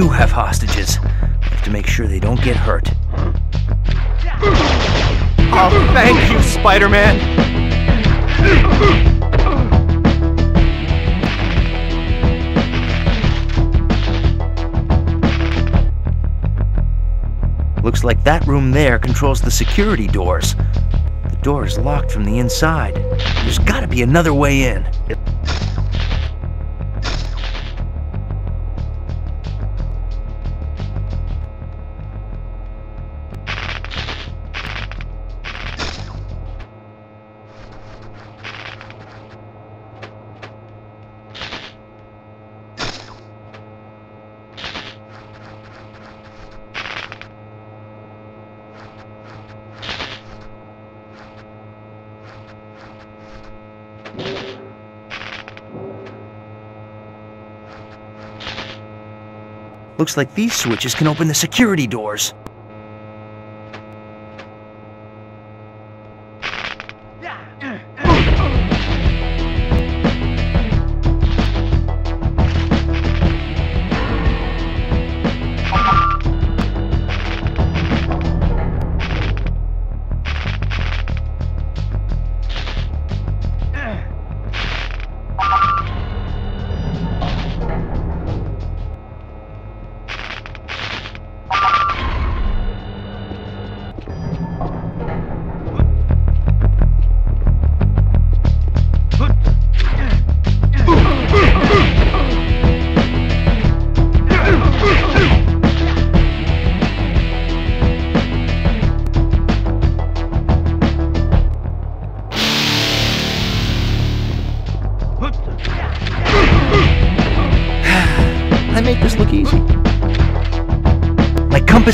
do have hostages. We have to make sure they don't get hurt. Oh, thank you, Spider-Man! Looks like that room there controls the security doors. The door is locked from the inside. There's got to be another way in. Looks like these switches can open the security doors.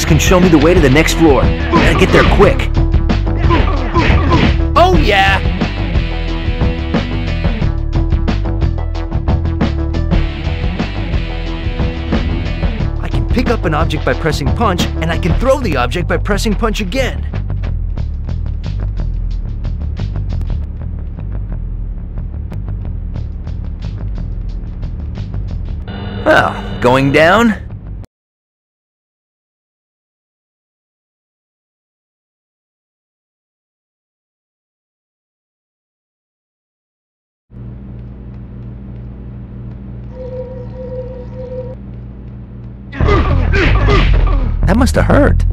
Can show me the way to the next floor. I gotta get there quick. Oh yeah! I can pick up an object by pressing punch, and I can throw the object by pressing punch again. Well, going down? That must have hurt.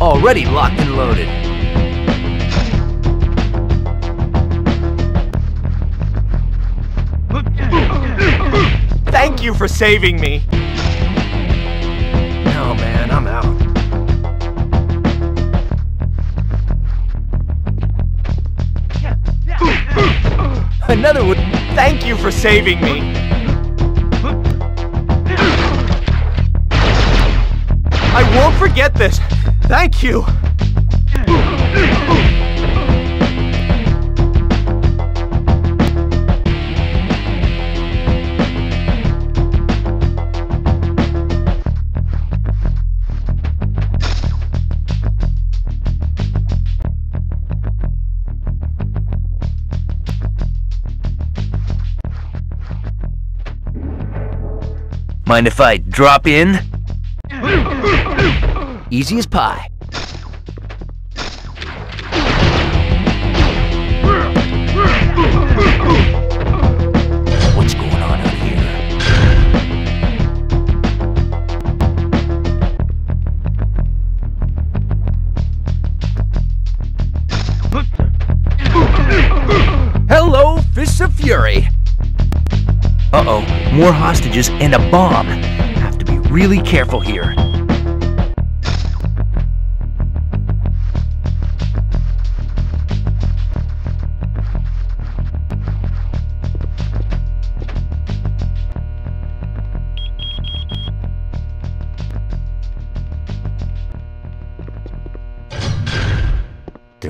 Already locked and loaded. Thank you for saving me. No, man, I'm out. Another one. Thank you for saving me. I won't forget this. Thank you. Mind if I drop in? Easy as pie. What's going on out here? Hello, Fists of Fury. Uh-oh, more hostages and a bomb. Have to be really careful here.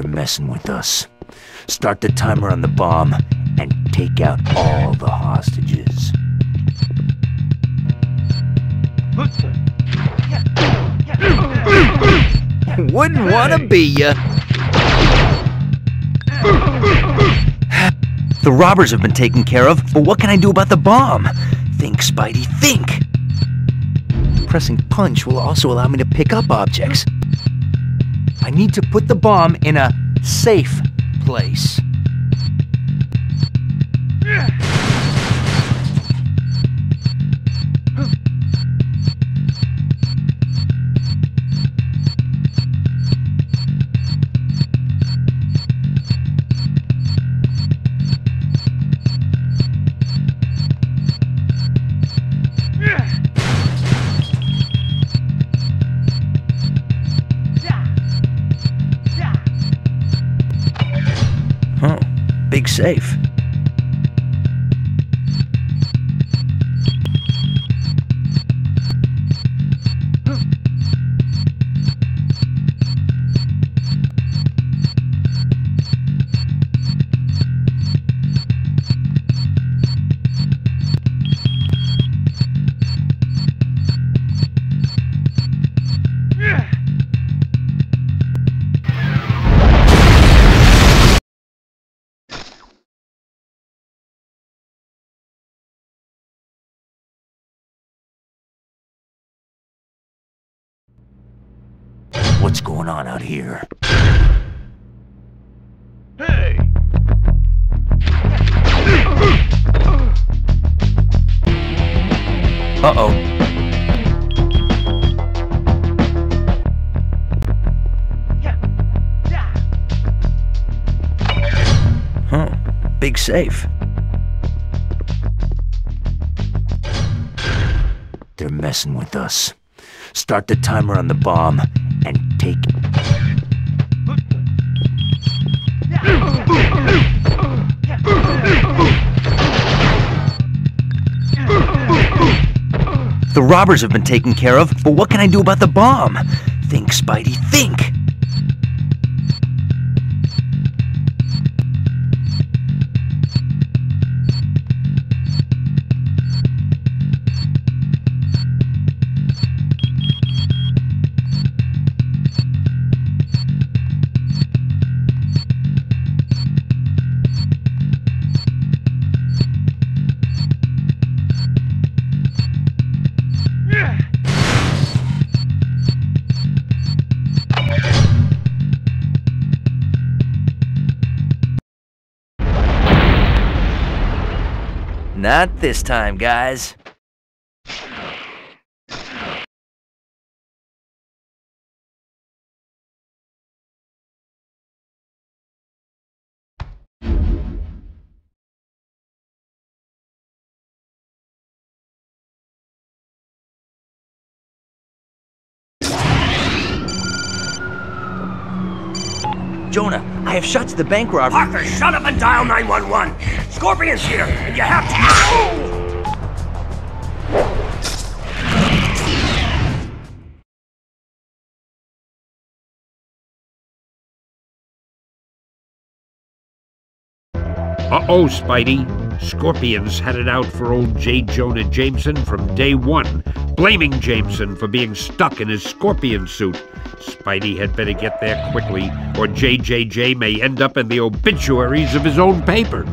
Messing with us. Start the timer on the bomb and take out all the hostages. Wouldn't want to be ya. The robbers have been taken care of, but what can I do about the bomb? Think, Spidey, think! Pressing punch will also allow me to pick up objects. I need to put the bomb in a safe place. Big safe. What's going on out here? Hey! Uh-oh. Huh. Big safe. They're messing with us. Start the timer on the bomb and take it. The robbers have been taken care of, but what can I do about the bomb? Think, Spidey, think! Not this time, guys. Jonah, I have shot to the bank robber. Parker, shut up and dial 911. Scorpion's here, and you have to. Ow! Uh-oh, Spidey. Scorpion's headed out for old J. Jonah Jameson from day one, blaming Jameson for being stuck in his scorpion suit. Spidey had better get there quickly, or JJJ may end up in the obituaries of his own paper.